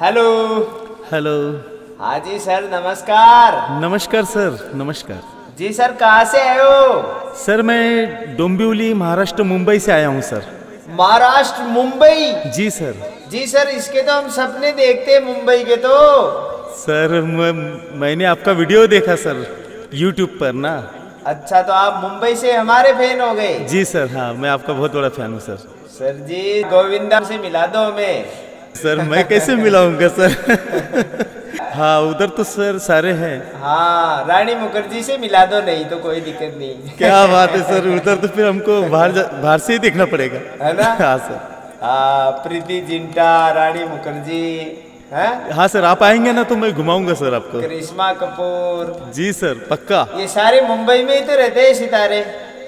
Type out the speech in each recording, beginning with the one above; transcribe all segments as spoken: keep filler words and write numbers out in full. Hello hello. हाँ जी sir नमस्कार। नमस्कार सर नमस्कार। जी सर कहाँ से आए हो? सर मैं डोंबिवली महाराष्ट्र मुंबई से आया हूँ सर। महाराष्ट्र मुंबई? जी सर। जी सर इसके तो हम सपने देखते हैं मुंबई के तो। सर मैं, मैंने आपका वीडियो देखा सर यूट्यूब पर ना। अच्छा तो आप मुंबई से हमारे फैन हो गए? जी सर हाँ मैं आपका बहुत बड़ा फैन हूँ सर। सर जी गोविंदा से मिला दो हमें। सर मैं कैसे मिलाऊंगा सर। हाँ उधर तो सर सारे हैं। हाँ रानी मुखर्जी से मिला दो नहीं तो कोई दिक्कत नहीं। क्या बात है सर उधर तो फिर हमको बाहर बाहर से ही देखना पड़ेगा है ना। हाँ सर हाँ प्रीति जिंटा रानी मुखर्जी है। हाँ सर आप आएंगे ना तो मैं घुमाऊंगा सर आपको। करिश्मा कपूर? जी सर पक्का। ये सारे मुंबई में ही तो रहते हैं सितारे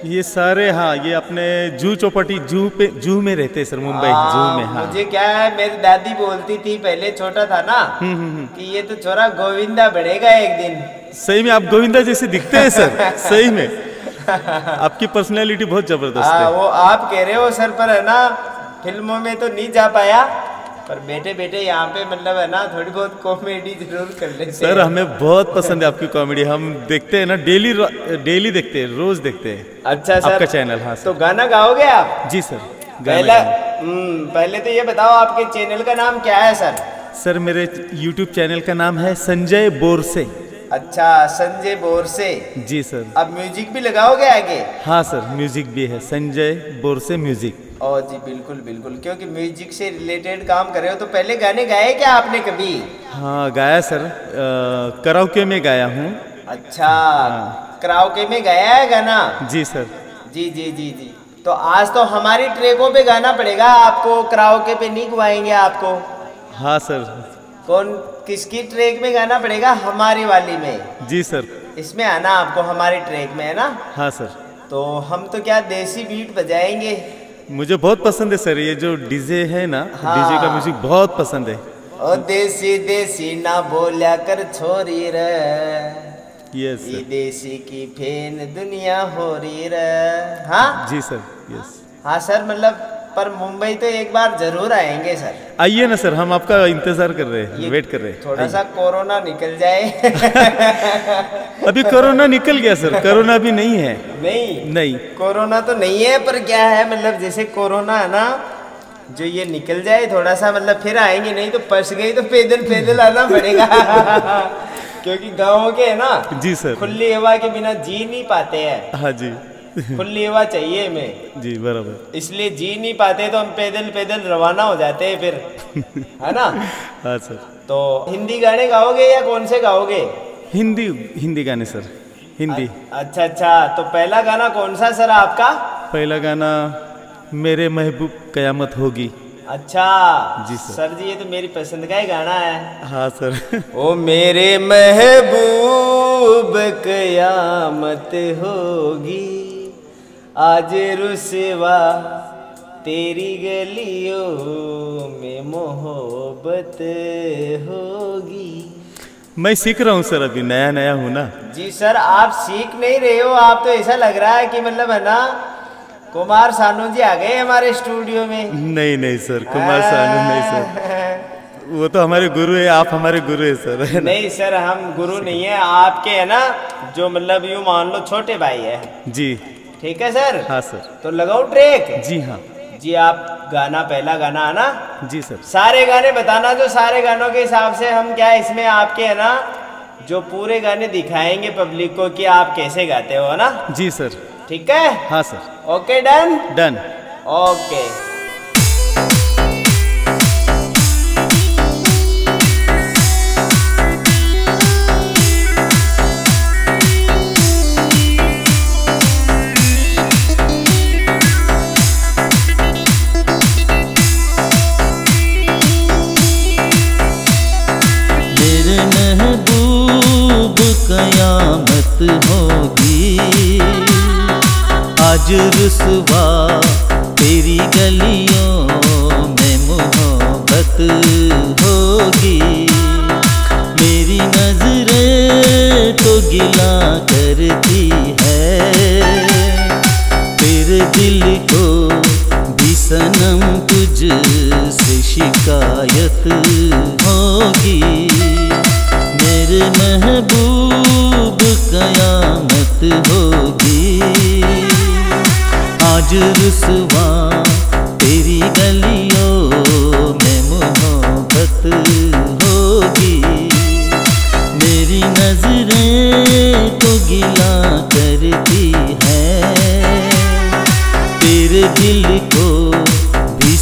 ये सारे। हाँ ये अपने जू चौपाटी जू पे जू में रहते हैं सर मुंबई जू में। हाँ मुझे क्या है मेरी दादी बोलती थी पहले छोटा था ना कि ये तो छोरा गोविंदा बढ़ेगा एक दिन। सही में आप गोविंदा जैसे दिखते हैं सर। सही में आपकी पर्सनालिटी बहुत जबरदस्त है। वो आप कह रहे हो सर पर है ना फिल्मों में तो नहीं जा पाया पर बेटे बेटे यहाँ पे मतलब है ना थोड़ी बहुत कॉमेडी जरूर कर ले सर। हमें बहुत पसंद है आपकी कॉमेडी। हम देखते हैं ना डेली डेली देखते हैं रोज देखते हैं। अच्छा सर आपका चैनल? हाँ सर। तो गाना गाओगे आप? जी सर पहला पहले तो ये बताओ आपके चैनल का नाम क्या है सर? सर मेरे यूट्यूब चैनल का नाम है संजय बोरसे। अच्छा संजय बोरसे। जी सर। अब म्यूजिक भी लगाओगे आगे? हाँ सर म्यूजिक भी है संजय बोरसे म्यूजिक। ओ जी बिल्कुल बिल्कुल क्योंकि म्यूजिक से रिलेटेड काम कर रहे हो तो पहले गाने गाए क्या आपने कभी? हाँ गाया सर कराओके में गाया हूँ। अच्छा हाँ। कराओके में गाया है गाना? जी सर। जी जी जी जी तो आज तो हमारी ट्रेकों पे गाना पड़ेगा आपको। कराओके पे नहीं गवाएंगे आपको। हाँ सर। कौन किसकी ट्रेक में गाना पड़ेगा? हमारी वाली में। जी सर। इसमें आना आपको हमारी ट्रेक में है ना। हाँ सर। तो हम तो क्या देसी बीट बजाएंगे। मुझे बहुत पसंद है सर ये जो डीजे है ना। हाँ। डीजे का म्यूजिक बहुत पसंद है। ओ देसी देसी ना बोला कर छोरी रे। Yes sir. देसी की फेन दुनिया हो रही रे। हाँ जी सर। यस हाँ सर मतलब पर मुंबई तो एक बार जरूर आएंगे सर। आइए ना सर हम आपका इंतजार कर रहे हैं वेट कर रहे हैं। थोड़ा सा कोरोना निकल जाए। अभी कोरोना निकल गया सर। कोरोना भी नहीं है। नहीं नहीं कोरोना तो नहीं है पर क्या है मतलब जैसे कोरोना है ना जो ये निकल जाए थोड़ा सा मतलब फिर आएंगे नहीं तो फंस गई तो पैदल पैदल आना पड़ेगा। क्योंकि गाँव के है ना। जी सर। खुली हवा के बिना जी नहीं पाते हैं। हाँ जी खुली हवा चाहिए हमें। जी बराबर। इसलिए जी नहीं पाते तो हम पैदल पैदल रवाना हो जाते हैं फिर है ना। हाँ सर। तो हिंदी गाने गाओगे या कौन से गाओगे? हिंदी हिंदी गाने सर हिंदी। अच्छा अच्छा तो पहला गाना कौन सा सर आपका? पहला गाना मेरे महबूब कयामत होगी। अच्छा जी सर। सर जी ये तो मेरी पसंद का ही गाना है। हाँ सर। ओ मेरे महबूब कयामत होगी आज रुसवा तेरी गलियों में मोहब्बत होगी। मैं सीख रहा हूँ सर अभी नया नया हूँ ना। जी सर आप सीख नहीं रहे हो आप तो ऐसा लग रहा है कि मतलब है ना कुमार सानू जी आ गए हमारे स्टूडियो में। नहीं नहीं सर कुमार सानू नहीं सर वो तो हमारे गुरु है। आप हमारे गुरु है सर है ना? नहीं सर हम गुरु नहीं है आपके है ना जो मतलब यूँ मान लो छोटे भाई है। जी ठीक है सर। हाँ सर। तो लगाओ ट्रैक। जी हाँ जी। आप गाना पहला गाना है ना। जी सर। सारे गाने बताना जो सारे गानों के हिसाब से हम क्या इसमें आपके है ना जो पूरे गाने दिखाएंगे पब्लिक को कि आप कैसे गाते हो है ना। जी सर। ठीक है। हाँ sir. Okay done done okay. आज रुसवा तेरी गलियों में मोहब्बत होगी मेरी नजरें तो गिला करती है तेरे दिल को भी सनम तुझसे शिकायत होगी, मेरे महबूब कयामत होगी। आज रुसवा तेरी गलियों में मोहब्बत होगी, मेरी नजरें तो गिला करती है, तेरे दिल को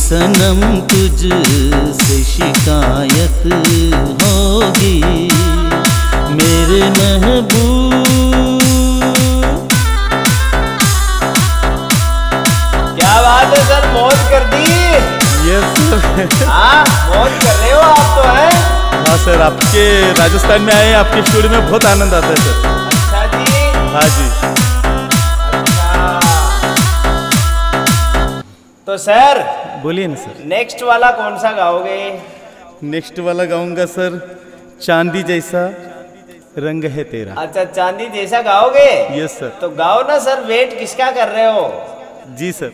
सनम तुझ से शिकायत होगी, मेरे महबूब। क्या बात है सर, मौज कर दी। Yes sir. हाँ मौज कर रहे हो आप तो है। हाँ सर, आपके राजस्थान में आए, आपके स्टूडियो में बहुत आनंद आता है सर। अच्छा जी। हाँ जी। तो सर बोलिए ना सर, नेक्स्ट वाला कौन सा गाओगे? नेक्स्ट वाला गाऊंगा सर, चांदी जैसा रंग है तेरा। अच्छा, चांदी जैसा गाओगे? Yes sir. तो गाओ ना सर, वेट किसका कर रहे हो? जी सर।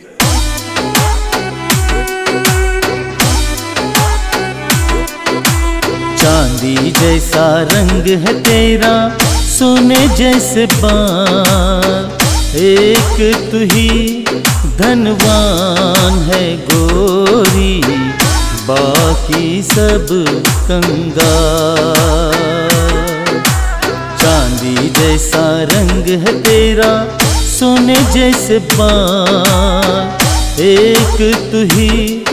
चांदी जैसा रंग है तेरा, सोने जैसे बाल, एक तू ही धनवान है गोरी, बाकी सब कंगाल। चांदी जैसा रंग है तेरा, सोने जैसे बाल, एक तू ही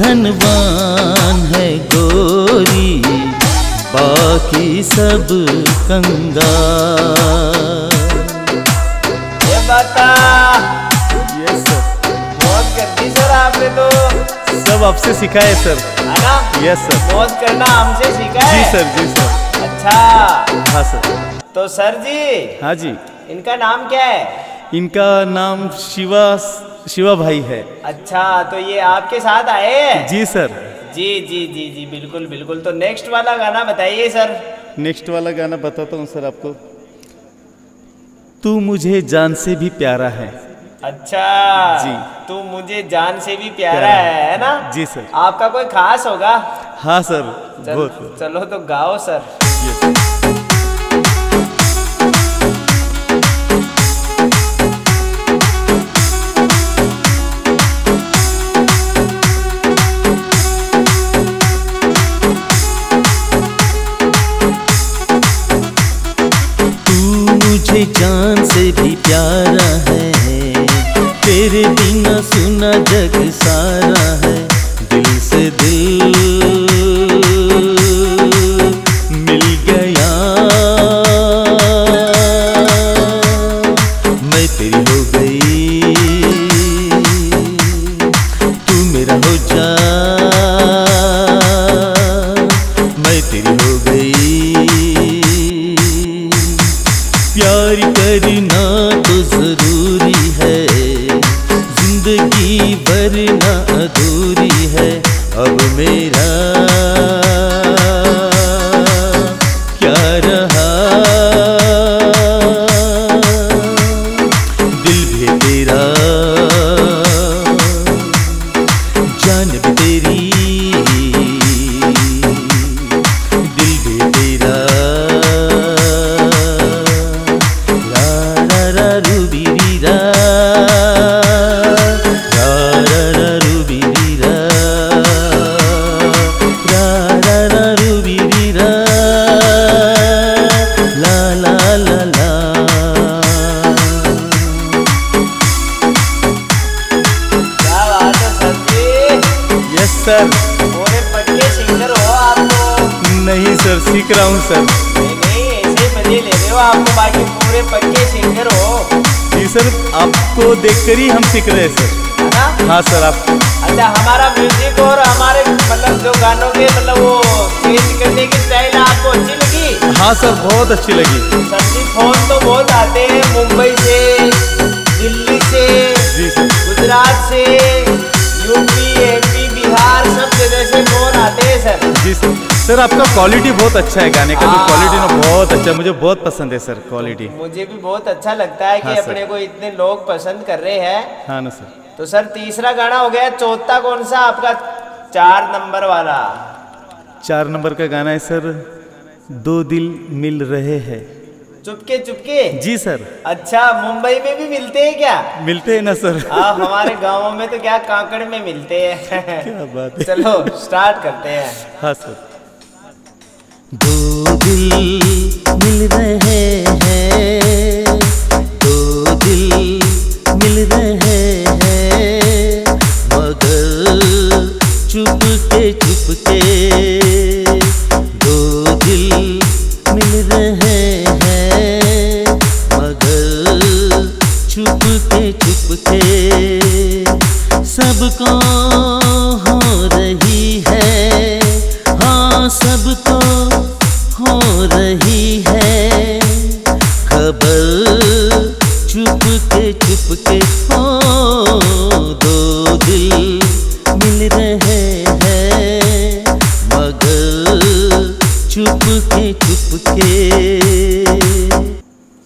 धनवान है गोरी, बाकी सब कंगाल। बता। Yes sir. मौज करती सर आपने तो। सब आपसे सीखा है सर। है ना? Yes sir. मौज करना हमसे सीखा है। जी सर, जी सर। अच्छा। हाँ सर। तो सर जी। हाँ जी। इनका नाम क्या है? इनका नाम शिवा शिवा भाई है। अच्छा, तो ये आपके साथ आए हैं? जी सर। जी जी जी जी बिल्कुल बिल्कुल। तो नेक्स्ट वाला गाना बताइए सर। नेक्स्ट वाला गाना बताता हूँ सर आपको, तू मुझे जान से भी प्यारा है। अच्छा जी, तू मुझे जान से भी प्यारा, प्यारा है, है ना? जी सर। आपका कोई खास होगा? हाँ सर, चल, बहुत। चलो तो गाओ सर। जान से भी प्यारा है, तेरे बिना सुना जग सारा है, दिल से दिल मिल गया, मैं तेरी हो गई, तू मेरा हो जा, मैं तेरी हो गई। प्यार करना तो जरूरी है, जिंदगी भरना अधूरी है, अब मेरा क्या रहा, दिल भी तेरा जान भी तेरी, दिल भी तेरा। सर पूरे पक्के सिंगर हो आप तो। नहीं सर, सीख रहा हूँ सर। नहीं नहीं, ऐसे मजे ले रहे हो आप, बाकी पूरे पक्के सिंगर हो। जी सर, आपको देखकर ही हम सीख रहे हैं सर, है ना? हाँ सर। आप अच्छा, हमारा म्यूजिक और हमारे मतलब जो गानों के मतलब वो चेंज करने की स्टाइल आपको अच्छी लगी? हाँ सर, बहुत अच्छी लगी सर जी। फोन तो बहुत आते हैं मुंबई से, दिल्ली से, जी सर, गुजरात से, यूपी, एमपी, बिहार, सब जगह से फोन आते हैं सर। जी सर। सर आपका क्वालिटी बहुत अच्छा है, गाने का जो क्वालिटी ना बहुत अच्छा, मुझे बहुत पसंद है सर क्वालिटी। मुझे भी बहुत अच्छा लगता है कि हाँ अपने को इतने लोग पसंद कर रहे हैं। हाँ ना सर। तो सर तीसरा गाना हो गया, चौथा कौन सा आपका? चार नंबर वाला। चार नंबर का गाना है सर, दो दिल मिल रहे हैं। चुपके चुपके? जी सर। अच्छा, मुंबई में भी मिलते हैं क्या? मिलते हैं ना सर। आप हमारे गाँव में तो क्या कांकड़ में मिलते हैं। क्या बात है। चलो स्टार्ट करते हैं। हाँ सर। दो दिल मिल रहे हैं, दो दिल मिल रहे हैं, मगर चुपके चुपके दो दिल मिल रहे हैं, मगर चुपके चुपके सबको हो रही है। हाँ सबको हो रही है खबर चुपके चुपके। ओ दो दिल मिल रहे हैं मगर चुपके चुपके।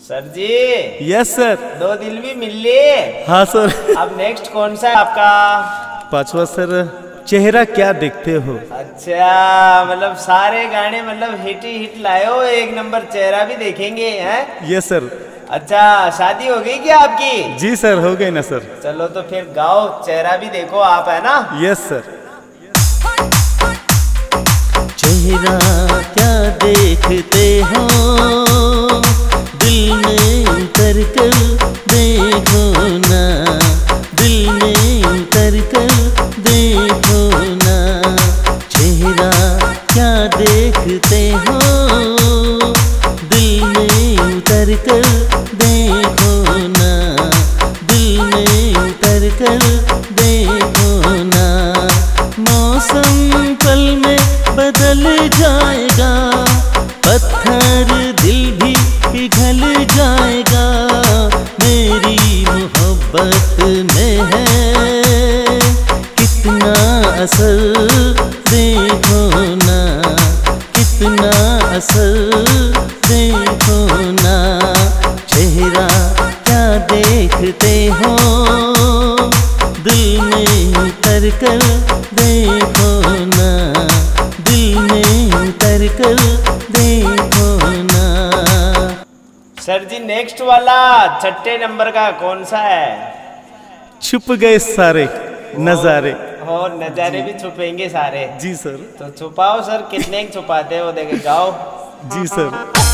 सर जी। Yes sir. दो दिल भी मिल लिए। हाँ सर। अब नेक्स्ट कौन सा है आपका? पांचवा सर, चेहरा क्या देखते हो। अच्छा, मतलब सारे गाने मतलब हिट ही हिट लाए हो, एक नंबर चेहरा भी देखेंगे हैं। Yes sir. अच्छा, शादी हो गई क्या आपकी? जी सर, हो गई ना सर। चलो तो फिर गाओ, चेहरा भी देखो आप, है ना। Yes sir. चेहरा क्या देखते हो, दिल में उतर कर देखो ना, दिल में उतर कर देखो ना, चेहरा क्या देखते हो, दिल में उतर कर देखो ना, दिल में उतर कर देखो ना। मौसम पल में बदल जाएगा, पत्थर दिल भी पिघल जाएगा, मेरी मोहब्बत में है कितना असर देखो ना, कितना असर देखो ना। चेहरा क्या देखते हो, दिल में उतर कर देखो ना, दिल में उतर कर देखो ना। सर जी, नेक्स्ट वाला छठे नंबर का कौन सा है? छुप गए सारे नजारे। और नजारे भी छुपेंगे सारे। जी सर। तो छुपाओ सर, कितने छुपाते हैं वो देखे, गाओ। जी सर।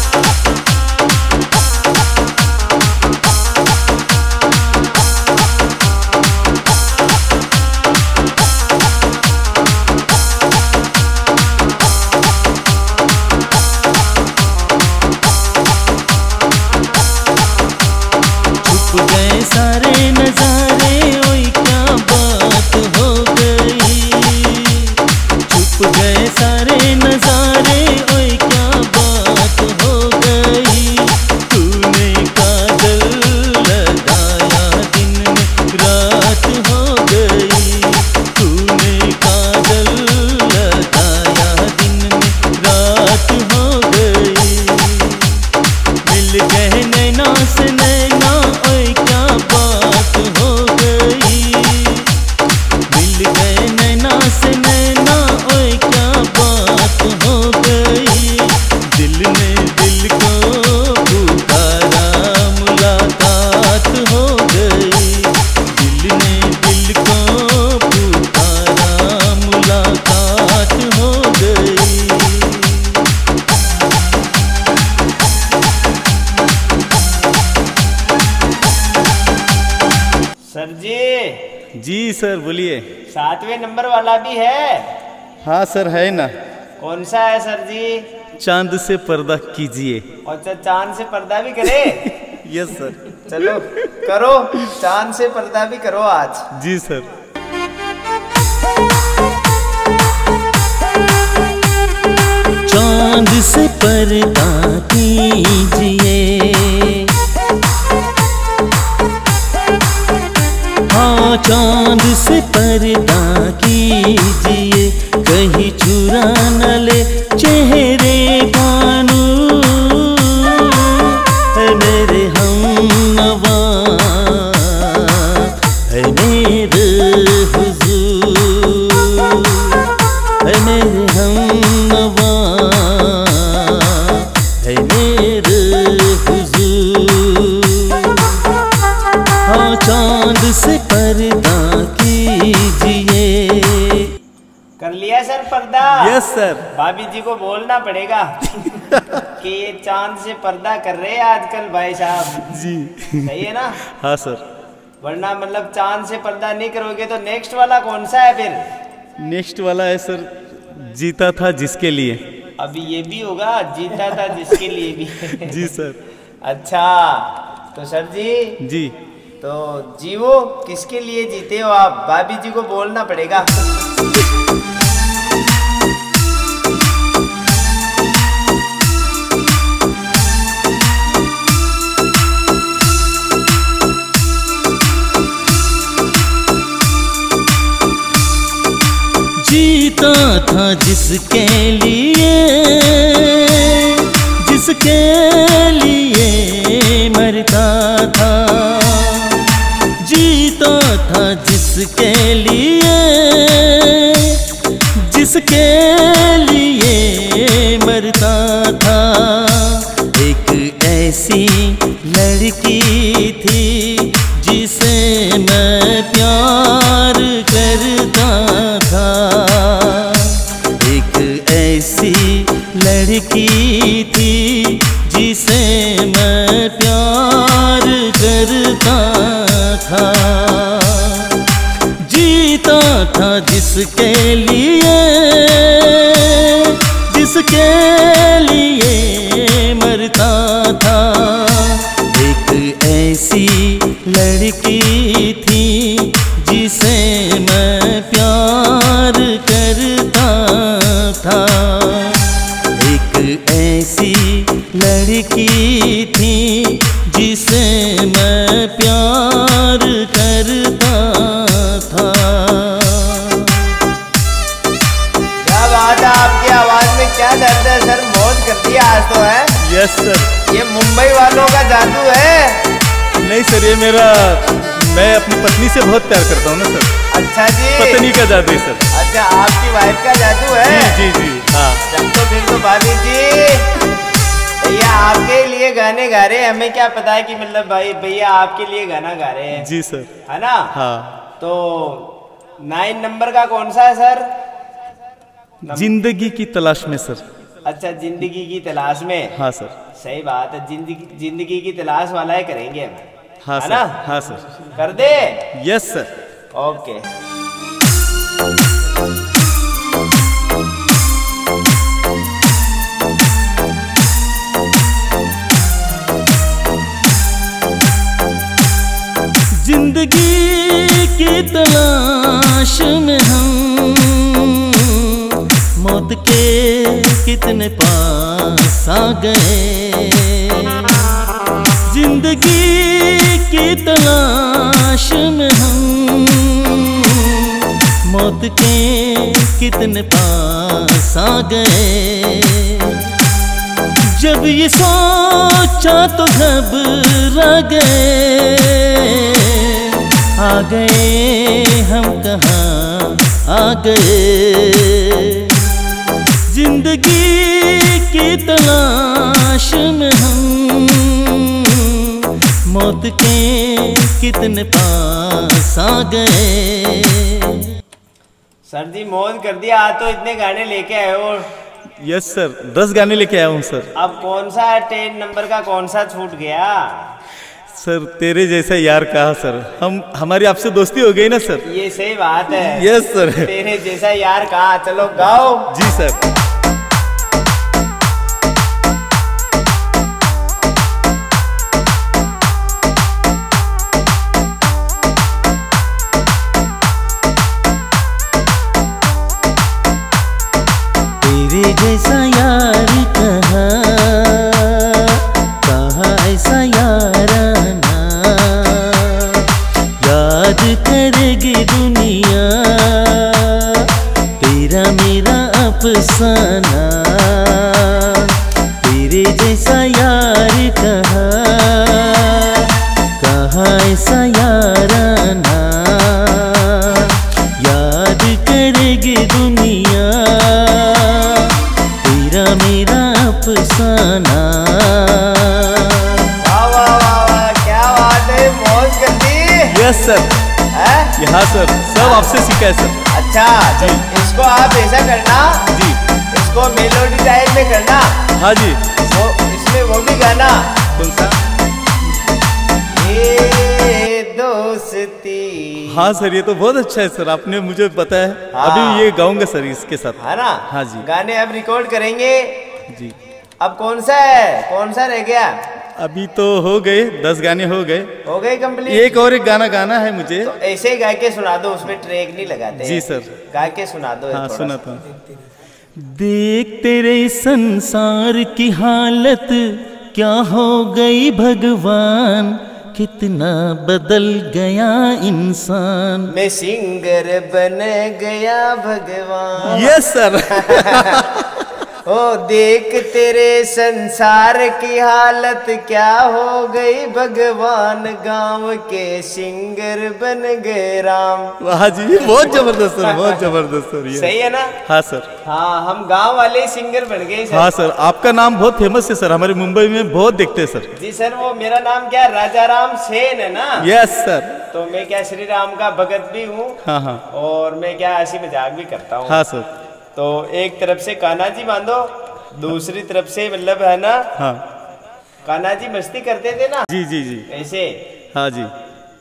छुप गए सारे नजारे, ओए क्या बात हो गई, छुप गए सारे नजारे, ओए क्या बात हो गई। तूने काजल लगाया दिन में रात हो गई, तूने काजल लगाया दिन में रात हो गई। मिल गए नैना से नैना, सर बोलिए। सातवें नंबर वाला भी है? हाँ सर, है ना। कौन सा है सर जी? चांद से पर्दा कीजिए। अच्छा, चांद से पर्दा भी करे। Yes sir. चलो करो, चांद से पर्दा भी करो आज। जी सर। चांद से पर्दा कीजिए, हाँ चांद से पर्दा कीजिए, कहीं चुरा न ले चेहरे का नूर, ऐ मेरे हमनवा, ऐ मेरे हुजूर, ऐ मेरे हम यस सर, भाभी जी को बोलना पड़ेगा कि ये चांद से पर्दा कर रहे हैं आजकल भाई साहब जी, सही है ना? हाँ सर, वरना मतलब चांद से पर्दा नहीं करोगे तो नेक्स्ट वाला कौन सा है फिर? नेक्स्ट वाला है सर जीता था जिसके लिए। अभी ये भी होगा, जीता था जिसके लिए भी। जी सर। अच्छा तो सर जी जी तो जीवो किसके लिए जीते हो आप? भाभी जी को बोलना पड़ेगा। जीता था जिसके लिए, जिसके लिए मरता था, जीता था जिसके लिए, जिसके लिए मरता था। एक ऐसी लड़की थी जिसे मैं प्यार करता था, लड़की थी जिसे मैं प्यार करता था। जीता था जिसके लिए, जिसके लिए मरता था। एक ऐसी लड़की थी जिसे मैं प्यार करता था, ऐसी लड़की थी जिसे मैं प्यार करता था। क्या बात है, आपकी आवाज में क्या दर्द है सर, मौज कर दिया आज तो है। यस सर, ये मुंबई वालों का जादू है। नहीं सर, ये मेरा, मैं अपनी पत्नी से बहुत प्यार करता हूँ ना सर। अच्छा जी, पत्नी का जादू है सर। अच्छा, आपकी वाइफ का जादू है। जी जी, जी हाँ। जब तो फिर तो भाभी जी भैया आपके लिए गाने गा रहे हैं, हमें क्या पता है कि मतलब भाई भैया आपके लिए गाना गा रहे हैं। जी सर, है ना? हाँ। तो नाइन नंबर का कौन सा है सर? जिंदगी की तलाश में सर। अच्छा, जिंदगी की तलाश में। हाँ सर, सही बात है। जिंदगी जिंदगी की तलाश वाला ही करेंगे। हाँ सर, हाँ सर, कर दे। Yes sir, okay. जिंदगी की तलाश में हम मौत के कितने पास आ गए, जिंदगी की तलाश में हम मौत के कितने पास आ गए। जब ये सोचा तो घबरा गए, आ गए हम कहाँ आ गए। जिंदगी की तलाश में हम मौत के कितने पास आ गए। सर जी, मौज कर दिया, तो इतने गाने लेके आए हो। यस सर, दस गाने लेके आया हूँ सर। अब कौन सा टेन नंबर का कौन सा छूट गया? सर, तेरे जैसा यार कहा सर, हम हमारी आपसे दोस्ती हो गई ना सर। ये सही बात है। यस सर, तेरे जैसा यार कहा। चलो गाओ। जी सर। तेरे जैसा यार कहा, कहा ऐसा याराना, याद करेगी दुनिया तेरा मेरा अफसाना। तेरे जैसा यार कहा, कहा ऐसा याराना, याद करेगी दुनिया मेरा अफसाना। वाह वाह वाह, क्या बात है, मौज कर दी। यस सर, हाँ सर, सब आपसे सीखा है सर। अच्छा जी, इसको आप ऐसा करना जी, इसको मेलोडी टाइप में करना। हाँ जी, वो इसमें वो भी गाना कौन सा, ये दोस्ती। हाँ सर, ये तो बहुत अच्छा है सर, आपने मुझे बताया। हाँ। अभी ये गाऊंगा सर इसके साथ, है ना। हाँ जी, गाने अब रिकॉर्ड करेंगे जी। अब कौन सा है, कौन सा रह गया? अभी तो हो गए दस गाने, हो गए हो गए कंप्लीट। एक और एक गाना गाना है मुझे, तो ऐसे ही गा के सुना दो, उसमें ट्रैक नहीं लगाते जी सर, गा के सुना दो। हाँ, सुनाता हूँ। देख तेरे संसार की हालत क्या हो गई भगवान, कितना बदल गया इंसान, मैं सिंगर बन गया भगवान। Yes sir. ओ देख तेरे संसार की हालत क्या हो गई भगवान, गांव के सिंगर बन गए राम। वाह जी, बहुत जबरदस्त सर, बहुत जबरदस्त सर, ये सही है ना। हाँ सर, हाँ, हम गांव वाले सिंगर बन गए सर। हाँ सर, आपका नाम बहुत फेमस है सर, हमारे मुंबई में बहुत देखते हैं सर जी। सर वो मेरा नाम क्या, राजाराम सेन है ना। यस सर, तो मैं क्या श्री राम का भगत भी हूँ। हाँ हाँ, और मैं क्या ऐसी मजाक भी करता हूँ। हाँ सर, तो एक तरफ से कान्हा जी बांधो, दूसरी तरफ से मतलब है ना। हाँ, कान्हा जी मस्ती करते थे ना जी जी जी, ऐसे। हाँ जी,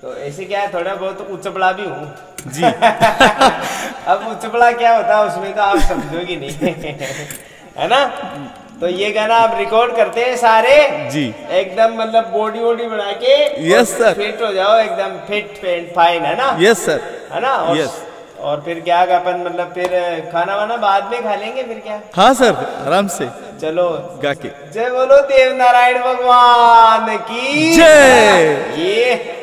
तो ऐसे क्या है, थोड़ा बहुत उचपड़ा भी हूँ जी। अब उचपड़ा क्या होता है उसमें तो आप समझोगे नहीं। है ना, तो ये गाना आप रिकॉर्ड करते हैं सारे जी, एकदम मतलब बॉडी वोडी बना के। यस सर, फिट हो जाओ, एकदम फिट एंड फाइन, है ना। यस सर, है ना। यस, और फिर क्या अपन मतलब फिर खाना वाना बाद में खा लेंगे फिर क्या। हाँ सर, आराम से चलो गा के। जय बोलो देव नारायण भगवान की जय। ये